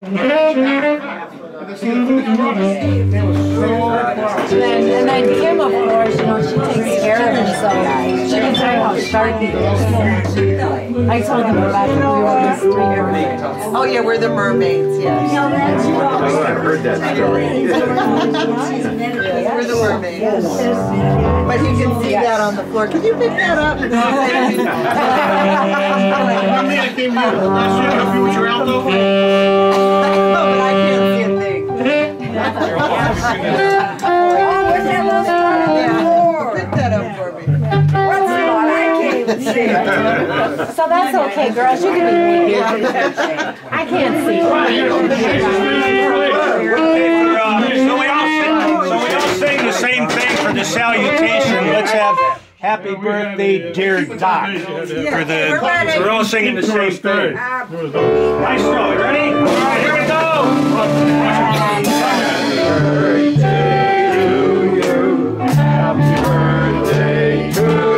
And I came, of course, you know, she takes care of herself. She can tell you how sharp it is. I told him about the three mermaids. Oh yeah, we're the mermaids, yes. I heard that story. We're the mermaids. But you can see that on the floor. Can you pick that up? I'm here to give you a future outlook. So that's okay, girls. You can be I can't see. So we all sing the same thing for the salutation. Let's have happy birthday, dear Doc. We're all singing the same thing. Nice roll. You ready? All right, here we go. Happy birthday to you. Happy birthday to you.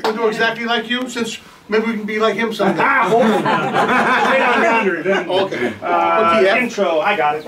We'll do exactly like you, since maybe we can be like him someday. Okay. Intro, I got it.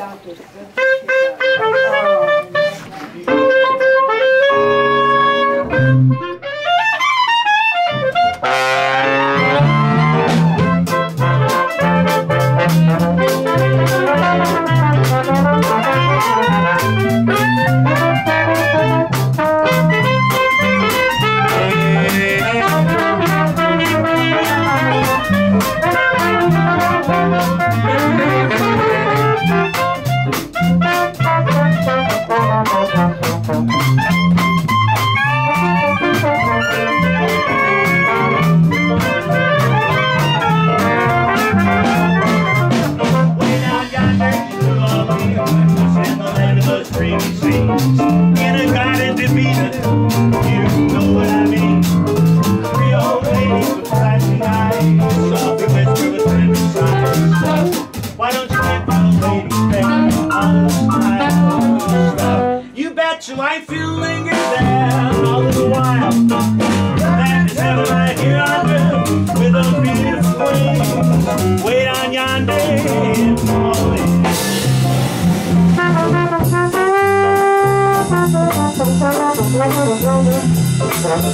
My feeling is there all the while. That is heaven right here on earth with those beautiful wings. Wait on yonder and falling.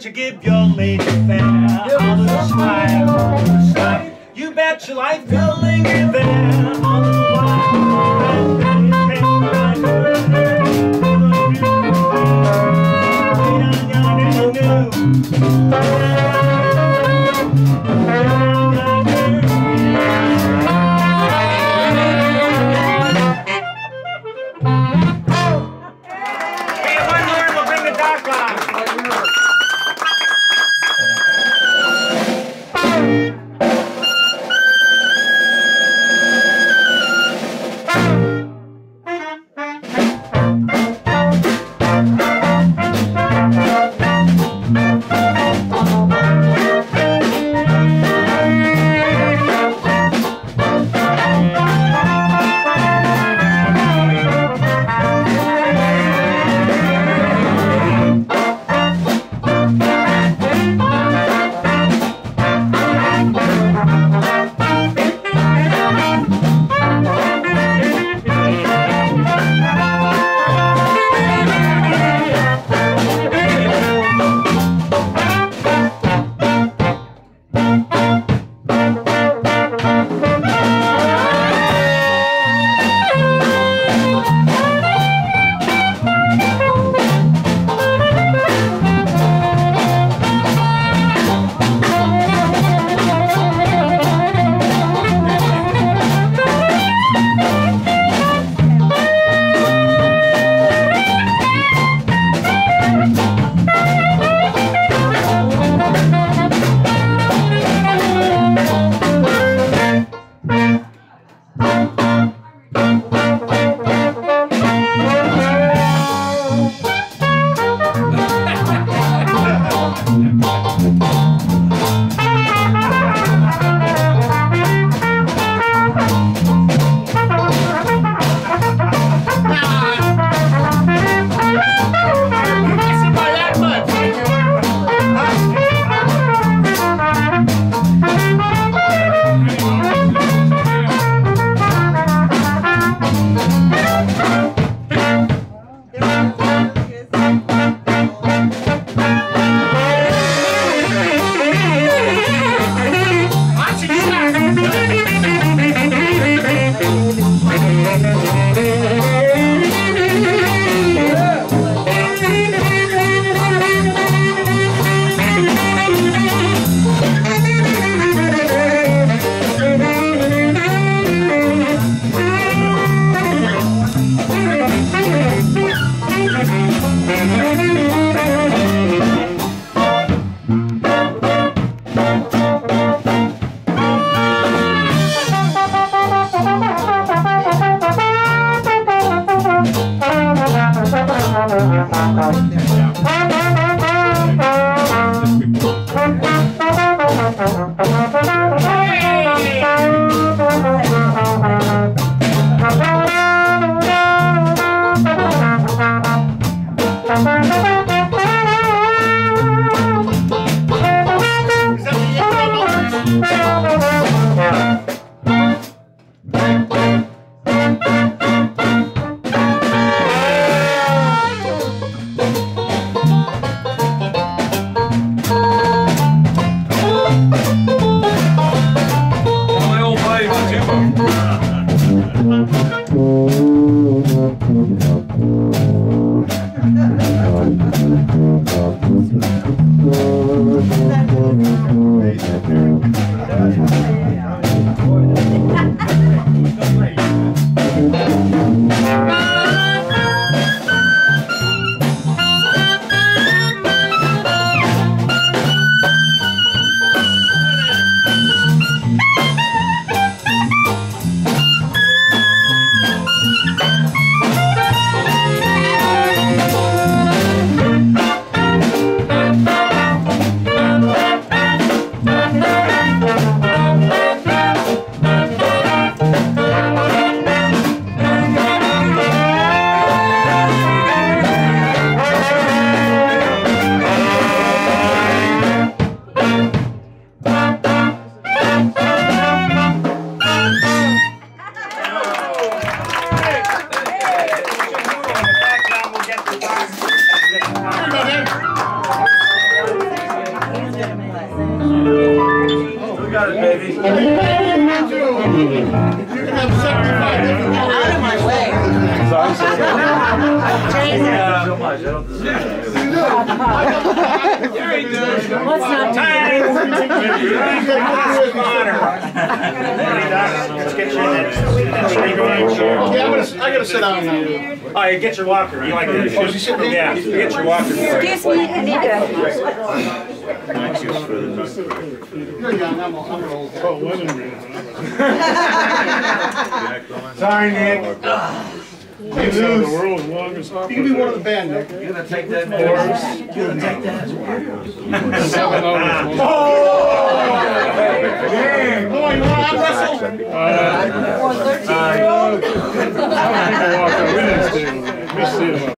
To give your lady fair all the smile, you bet your life will linger there all the while.